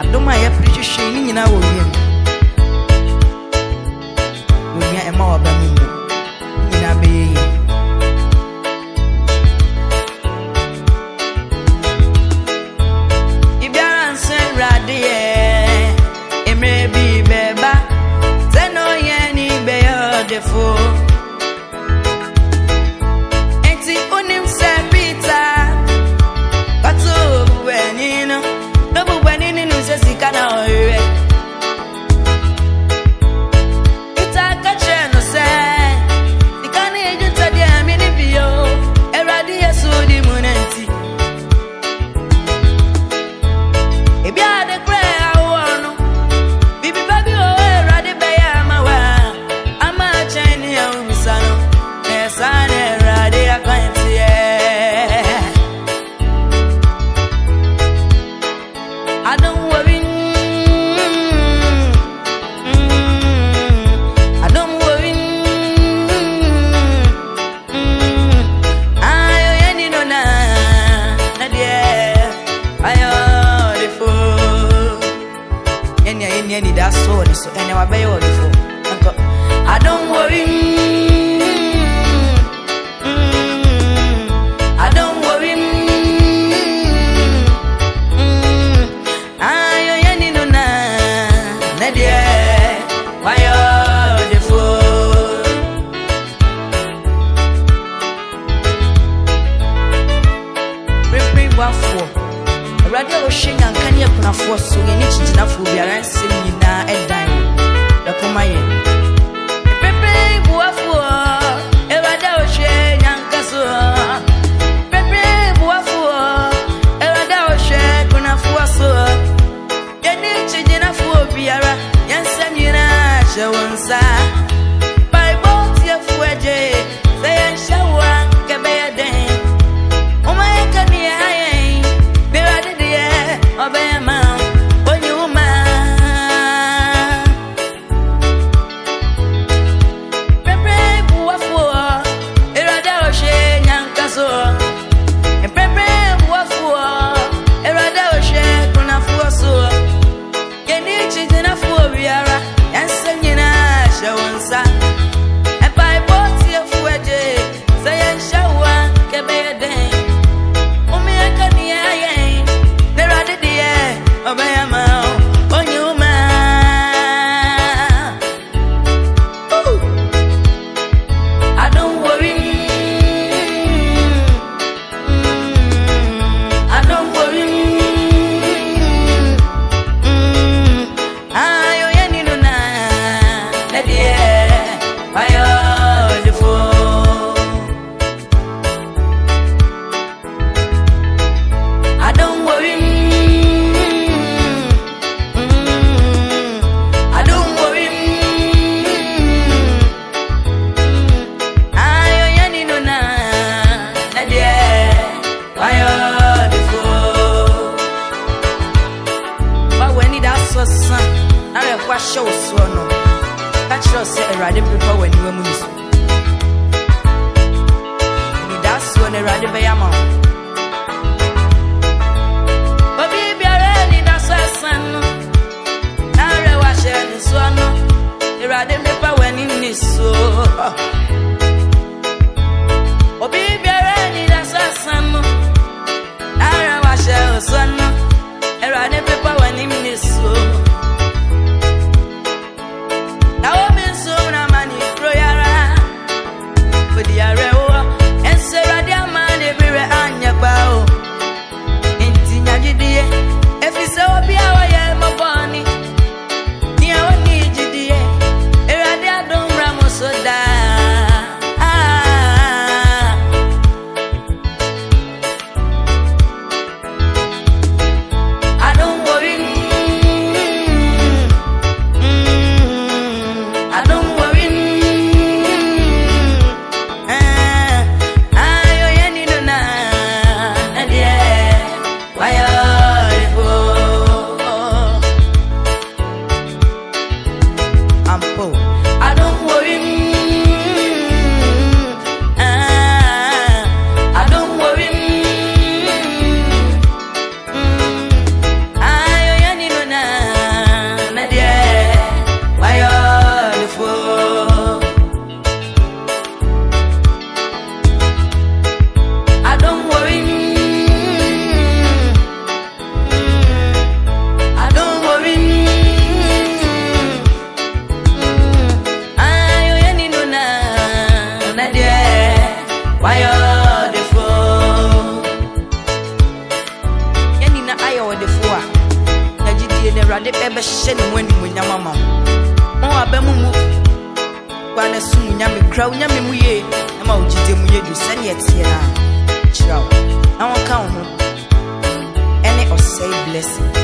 Ando ma ya friche shini nyina wo ye. Munya ema wa ba mi. Nyina be ye. Ibiara nse rade ye. Emre bi beba. Zeno ye ni be yo defo. I don't worry, I don't worry, I ain't no na, na dear, why are the fool? Bring one fool, radio shing and can you put a force so you need to not fool your eyes in you now and dine. Pepe boa fua, ela dá o cheiro na sua. Pepe boa fua, ela dá o cheiro na fua sua. Já nem te diz na fua piara, já sabe na chauança. Pai bom dia fua de, sai chauan que beia den. O mãe caminha aí, beira de dia, o beia mão. Now I'm in so many prayers. Osei Blessing.